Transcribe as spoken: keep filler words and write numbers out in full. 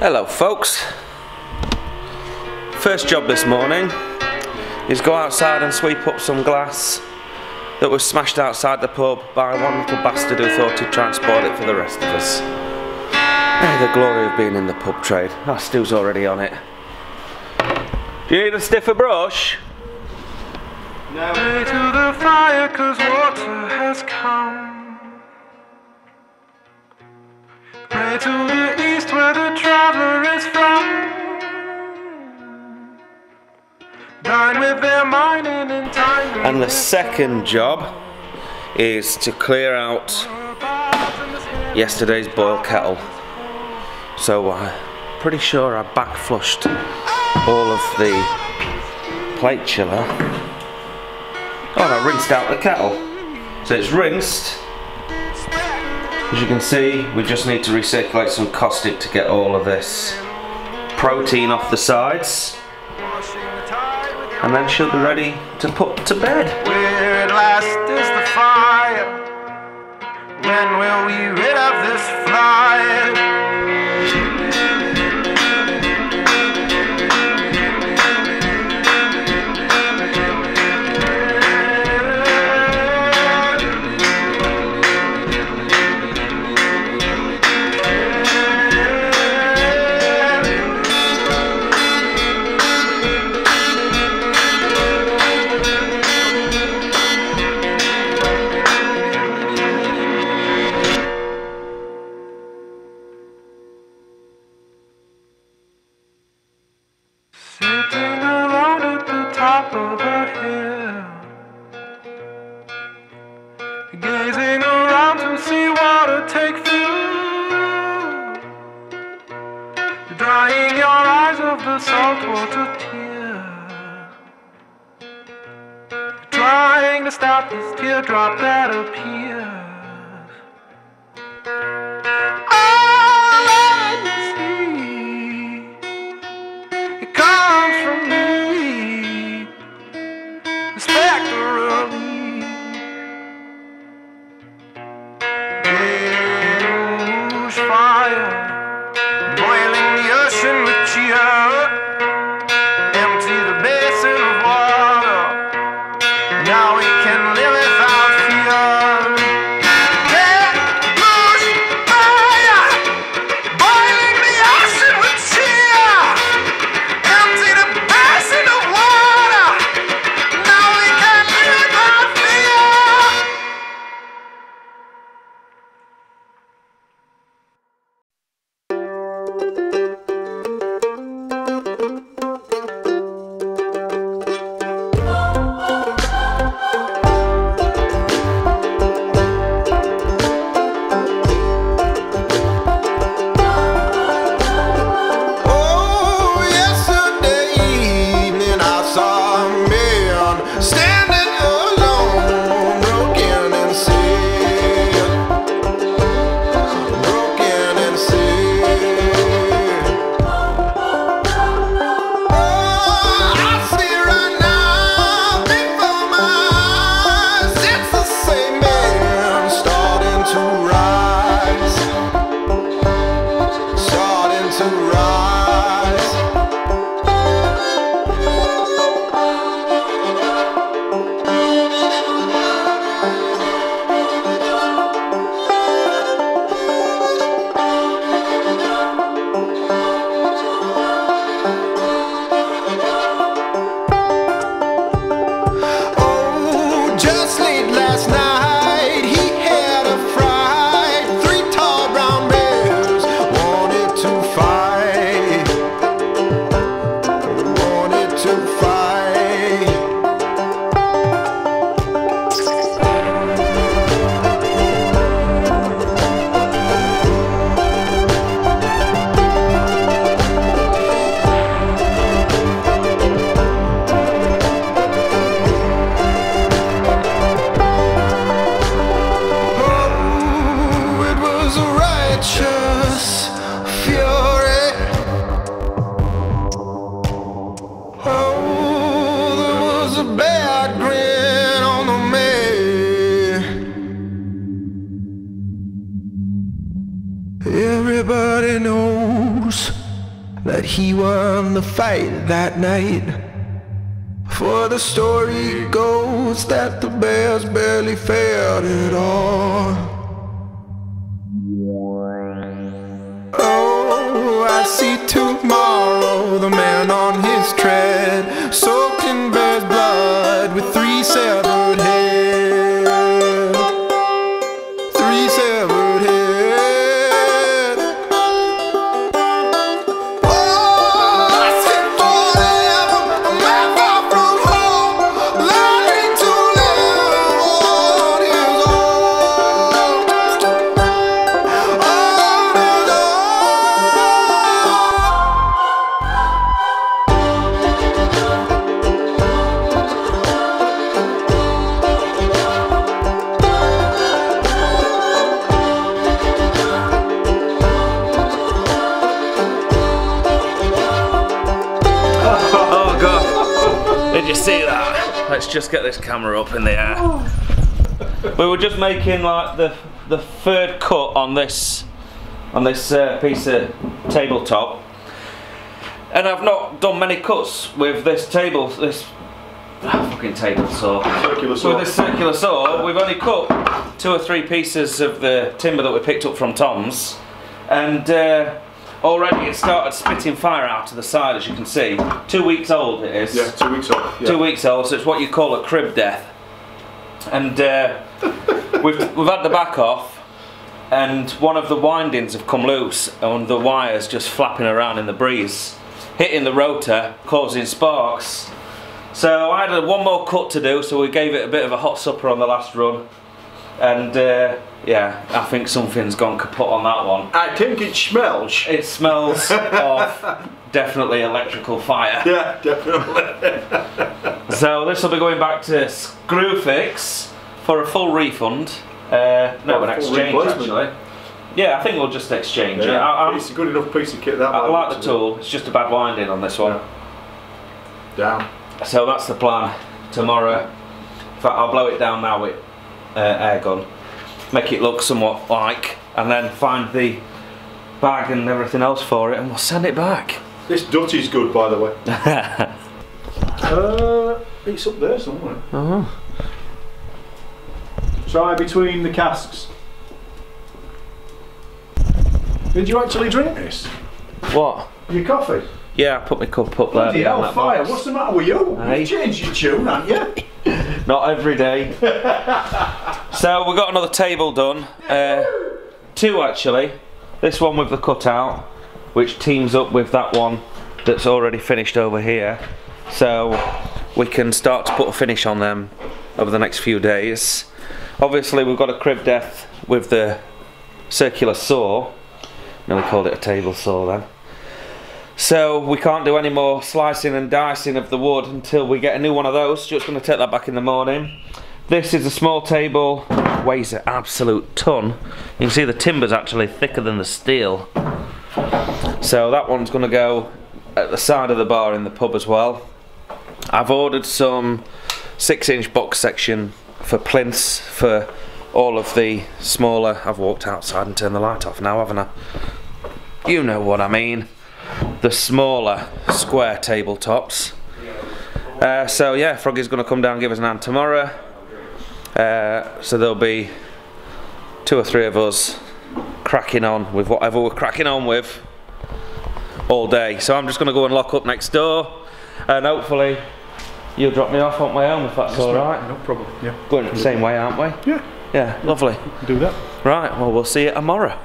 Hello folks, first job this morning is go outside and sweep up some glass that was smashed outside the pub by one little bastard who thought he'd transport it for the rest of us. Hey, the glory of being in the pub trade. Oh, Stu's already on it. Do you need a stiffer brush? No. Stay to the fire 'cause water has come. Pray to the east where the traveller is from. Dine with their mind and in time. And the second job is to clear out yesterday's boiled kettle. So I'm uh, pretty sure I back flushed all of the plate chiller. Oh, and I rinsed out the kettle. So it's rinsed. As you can see, we just need to recirculate some caustic to get all of this protein off the sides. And then she'll be ready to put to bed. Where at last is the fire? When will we rid of this fire? Gazing around to see water take fill, drying your eyes of the saltwater tear, trying to stop this teardrop that appears. Everybody knows that he won the fight that night. For the story goes that the bears barely fared at all. Oh, I see tomorrow the man on his tread, soaked in bear's blood with three severed heads. Three severed Did you see that? Let's just get this camera up in the air. Oh. We were just making like the the third cut on this on this uh, piece of tabletop, and I've not done many cuts with this table this ah, fucking table saw. Circular saw. With this circular saw, we've only cut two or three pieces of the timber that we picked up from Tom's, and Uh, already it started spitting fire out to the side, as you can see. Two weeks old it is. Yeah, two weeks old. Yeah. Two weeks old, so it's what you call a crib death. And uh, we've, we've had the back off, and one of the windings have come loose, and the wire's just flapping around in the breeze, hitting the rotor, causing sparks. So I had one more cut to do, so we gave it a bit of a hot supper on the last run. And uh, yeah, I think something's gone kaput on that one. I think it smells. It smells of definitely electrical fire. Yeah, definitely. So this will be going back to Screwfix for a full refund. Uh, no, an exchange actually. Yeah, I think we'll just exchange yeah, it. I, it's a good enough piece of kit that I like the tool. It. It's just a bad winding on this one. Yeah. Down. So that's the plan tomorrow. In fact, I'll blow it down now. It. Uh, air gun, make it look somewhat like, and then find the bag and everything else for it, and we'll send it back. This dutty's good, by the way. uh, it's up there somewhere. Uh-huh. Try between the casks. Did you actually drink this? What? Your coffee? Yeah, I put my cup up there. Bloody fire! What's the matter with you? Hey. You've changed your tune, haven't you? Not every day. So we got another table done, uh, two actually. This one with the cutout, which teams up with that one that's already finished over here. So we can start to put a finish on them over the next few days. Obviously we've got a crib death with the circular saw. Nearly called it a table saw then. So we can't do any more slicing and dicing of the wood until we get a new one of those. Just going to take that back in the morning. This is a small table, weighs an absolute ton. You can see the timber's actually thicker than the steel. So that one's going to go at the side of the bar in the pub as well. I've ordered some six inch box section for plinths for all of the smaller. I've walked outside and turned the light off now, haven't I? You know what I mean. The smaller square tabletops. Uh, so yeah, Froggy's going to come down and give us an hand tomorrow. Uh, so there'll be two or three of us cracking on with whatever we're cracking on with all day. So I'm just going to go and lock up next door, and hopefully you'll drop me off on my own if that's yes, all right. No problem. Yeah. Going the same way, aren't we? Yeah. Yeah. Lovely. Do that. Right. Well, we'll see you tomorrow.